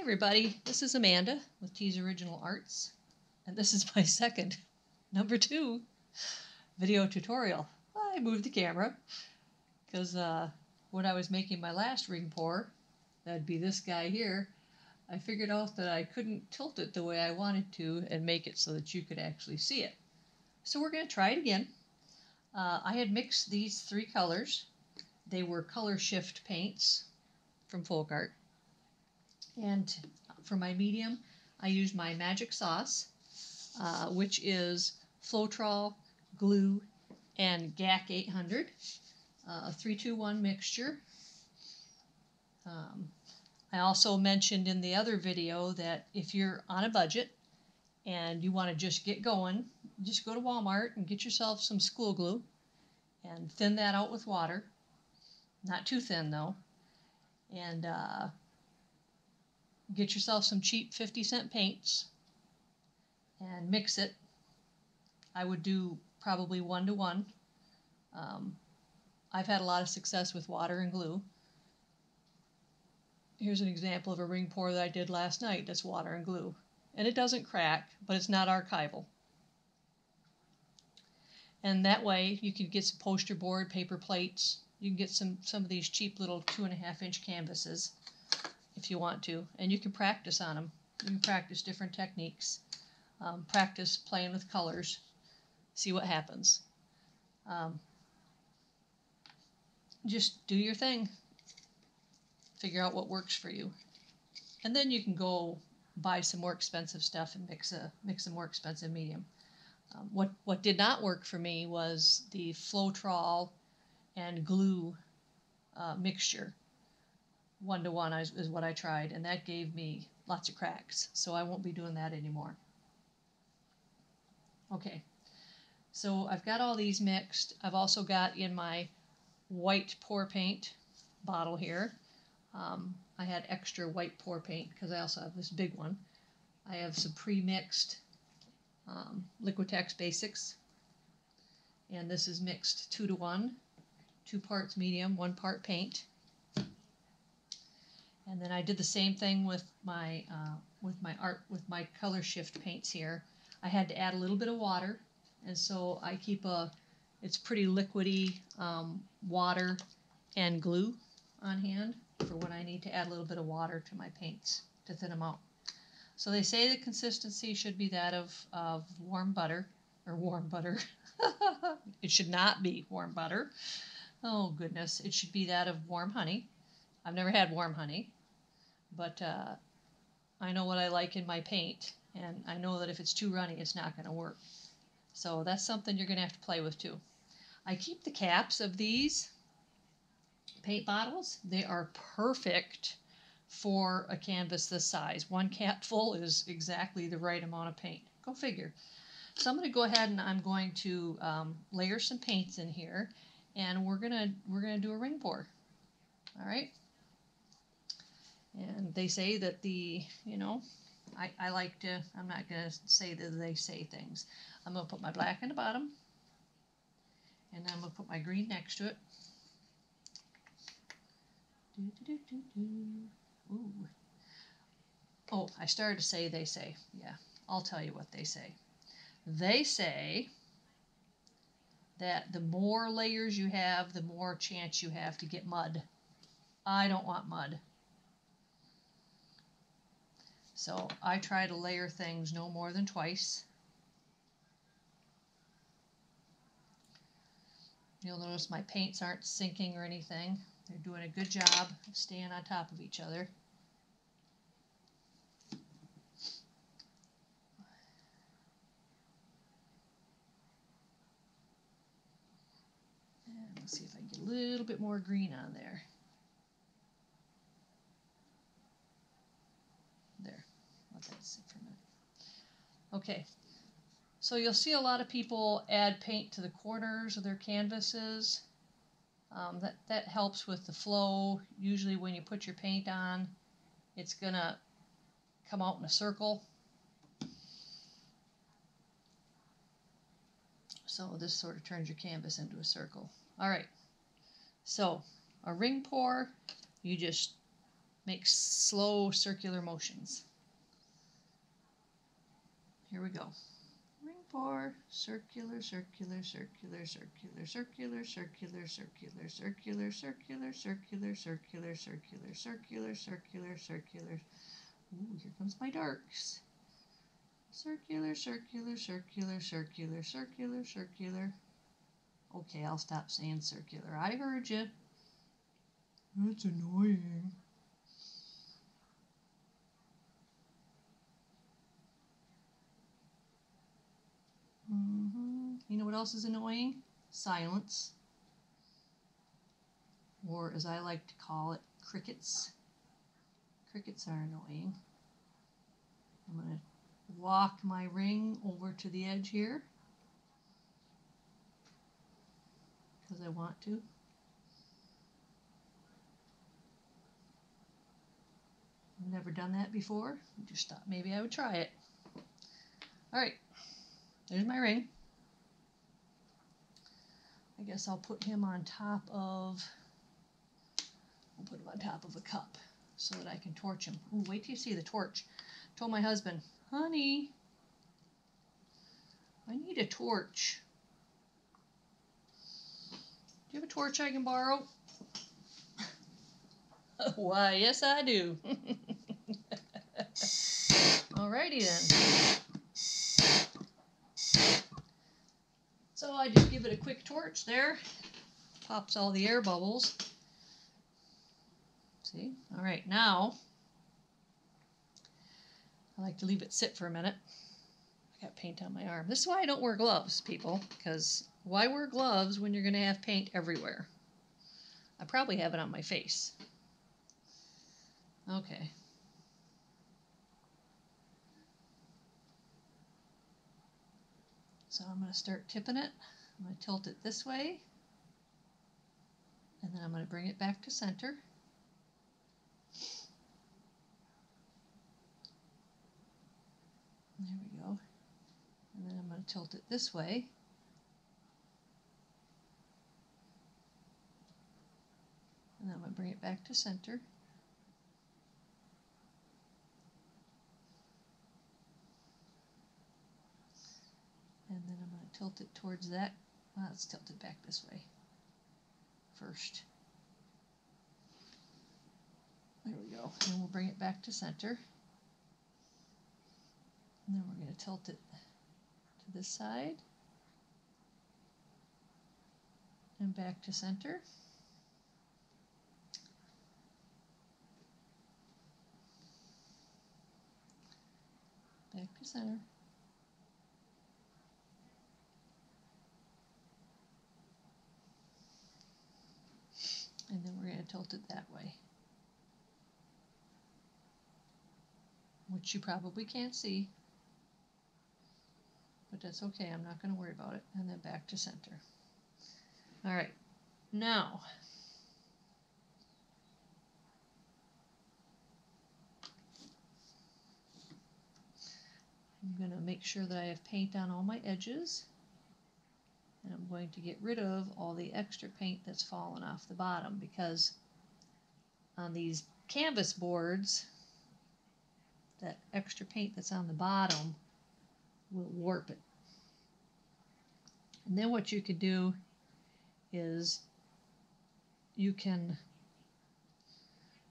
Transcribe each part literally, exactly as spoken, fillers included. Hi everybody, this is Amanda with T's Original Arts, and this is my second, number two, video tutorial. I moved the camera because uh, when I was making my last ring pour, that'd be this guy here, I figured out that I couldn't tilt it the way I wanted to and make it so that you could actually see it. So we're going to try it again. Uh, I had mixed these three colors. They were Color Shift paints from Folk Art. And for my medium, I used my Magic Sauce, uh, which is Floetrol, glue, and G A C eight hundred, uh, a three two one mixture. Um, I also mentioned in the other video that if you're on a budget and you want to just get going, just go to Walmart and get yourself some school glue and thin that out with water. Not too thin, though. And uh, get yourself some cheap fifty cent paints and mix it. I would do probably one to one. Um, I've had a lot of success with water and glue. Here's an example of a ring pour that I did last night that's water and glue. And it doesn't crack, but it's not archival. And that way you can get some poster board, paper plates. You can get some, some of these cheap little two and a half inch canvases if you want to, and you can practice on them. You can practice different techniques, um, practice playing with colors, see what happens. Um, just do your thing, figure out what works for you, and then you can go buy some more expensive stuff and mix a mix a more expensive medium. Um, what what did not work for me was the Floetrol and glue uh, mixture. One-to-one is what I tried, and that gave me lots of cracks, so I won't be doing that anymore. Okay, so I've got all these mixed. I've also got in my white pour paint bottle here, um, I had extra white pour paint because I also have this big one. I have some pre-mixed um, Liquitex Basics, and this is mixed two to one, two parts medium, one part paint. And then I did the same thing with my uh, with my art with my Color Shift paints here. I had to add a little bit of water, and so I keep a it's pretty liquidy um, water and glue on hand for when I need to add a little bit of water to my paints to thin them out. So they say the consistency should be that of of warm butter or warm butter. It should not be warm butter. Oh goodness! It should be that of warm honey. I've never had warm honey. But uh, I know what I like in my paint, and I know that if it's too runny, it's not going to work. So that's something you're going to have to play with too. I keep the caps of these paint bottles. They are perfect for a canvas this size. One cap full is exactly the right amount of paint. Go figure. So I'm going to go ahead and I'm going to um, layer some paints in here, and we're gonna we're gonna do a ring pour. All right. And they say that the, you know, I, I like to, I'm not going to say that they say things. I'm going to put my black in the bottom, and I'm going to put my green next to it. Do, do, do, do, do. Ooh. Oh, I started to say they say. Yeah, I'll tell you what they say. They say that the more layers you have, the more chance you have to get mud. I don't want mud. So I try to layer things no more than twice. You'll notice my paints aren't sinking or anything. They're doing a good job of staying on top of each other. And let's see if I can get a little bit more green on there. Okay, so you'll see a lot of people add paint to the corners of their canvases. Um, that, that helps with the flow. Usually when you put your paint on, it's going to come out in a circle. So this sort of turns your canvas into a circle. All right, so a ring pour, you just Make slow circular motions. Here we go. Ring pour, circular, circular, circular, circular, circular, circular, circular, circular, circular, circular, circular, circular, circular, circular, circular. Ooh, here comes my darks. Circular, circular, circular, circular, circular, circular. Okay, I'll stop saying circular. I heard you. That's annoying. Mm-hmm. You know what else is annoying? Silence. Or as I like to call it, crickets. Crickets are annoying. I'm going to walk my ring over to the edge here. Because I want to. I've never done that before. I just thought maybe I would try it. Alright. There's my ring. I guess I'll put him on top of, I'll put him on top of a cup so that I can torch him. Ooh, wait till you see the torch. I told my husband, honey, I need a torch. Do you have a torch I can borrow? Why, yes I do. Alrighty then. So I just give it a quick torch there. Pops all the air bubbles. See? Alright, now I like to leave it sit for a minute. I got paint on my arm. This is why I don't wear gloves, people, because why wear gloves when you're going to have paint everywhere? I probably have it on my face. Okay. So I'm going to start tipping it. I'm going to tilt it this way. And then I'm going to bring it back to center. There we go. And then I'm going to tilt it this way. And then I'm going to bring it back to center. And then I'm going to tilt it towards that. Well, let's tilt it back this way first. There we go. And we'll bring it back to center. And then we're going to tilt it to this side. And back to center. Back to center. And then we're going to tilt it that way, which you probably can't see, but that's okay, I'm not going to worry about it. And then back to center. Alright, now I'm going to make sure that I have paint on all my edges. And I'm going to get rid of all the extra paint that's fallen off the bottom, because on these canvas boards, that extra paint that's on the bottom will warp it. And then what you could do is you can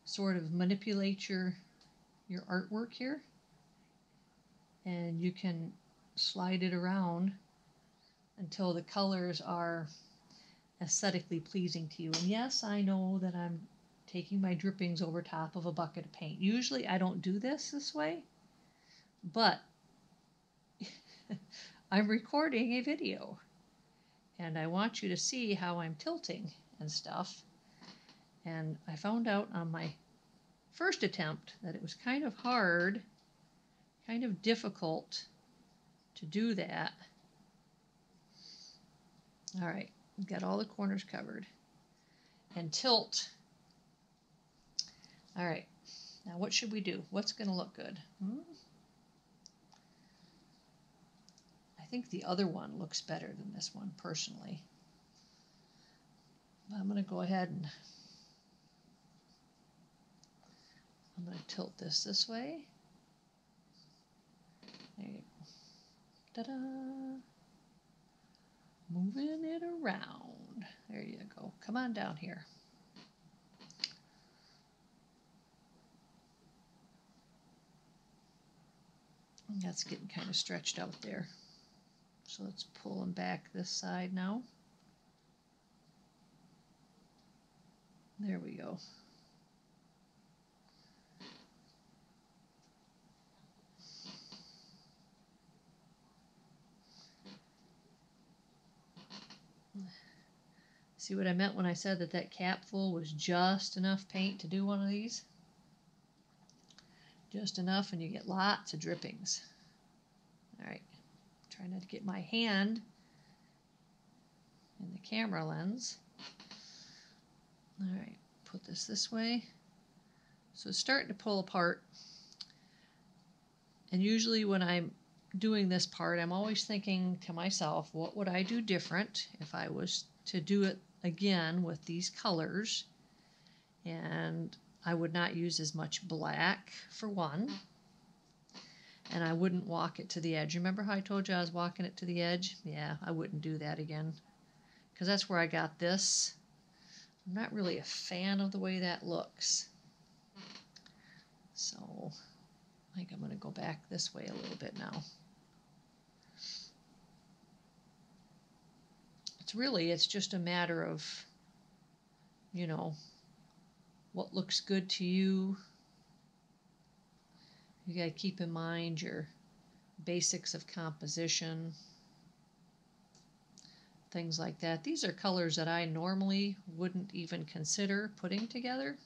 sort of manipulate your, your artwork here, and you can slide it around until the colors are aesthetically pleasing to you. And yes, I know that I'm taking my drippings over top of a bucket of paint. Usually I don't do this this way, but I'm recording a video and I want you to see how I'm tilting and stuff. And I found out on my first attempt that it was kind of hard, kind of difficult to do that. All right, we've got all the corners covered. And tilt. All right, now what should we do? What's going to look good? Hmm? I think the other one looks better than this one, personally. I'm going to go ahead and tilt this this way. There you go. Ta-da! Moving it around. There you go. Come on down here. And that's getting kind of stretched out there. So let's pull them back this side now. There we go. See what I meant when I said that that capful was just enough paint to do one of these? Just enough, and you get lots of drippings. All right, try not to get my hand in the camera lens. All right, put this this way. So it's starting to pull apart. And usually when I'm doing this part, I'm always thinking to myself, what would I do different if I was to do it again with these colors? And I would not use as much black, for one. And I wouldn't walk it to the edge. Remember how I told you I was walking it to the edge? Yeah, I wouldn't do that again, because that's where I got this. I'm not really a fan of the way that looks. So I think I'm going to go back this way a little bit now. It's really, it's just a matter of, you know, what looks good to you. You got to keep in mind your basics of composition, things like that. These are colors that I normally wouldn't even consider putting together.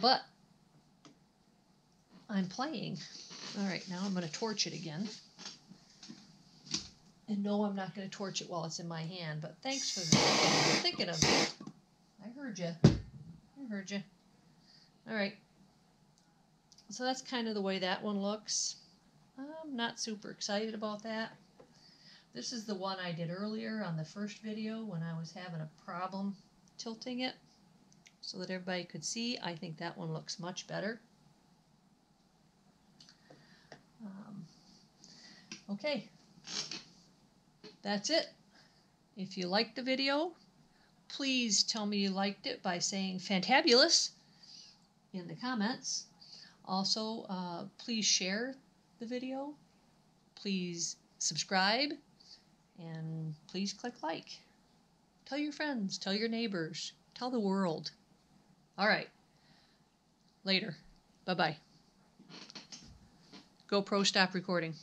But I'm playing. All right, now I'm going to torch it again. And no, I'm not going to torch it while it's in my hand, but thanks for thinking of me. I heard you. I heard you. All right. So that's kind of the way that one looks. I'm not super excited about that. This is the one I did earlier on the first video when I was having a problem tilting it so that everybody could see. I think that one looks much better. Um, okay, that's it. If you liked the video, please tell me you liked it by saying fantabulous in the comments. Also, uh, please share the video, please subscribe, and please click like. Tell your friends, tell your neighbors, tell the world. All right, later. Bye-bye. GoPro, stop recording.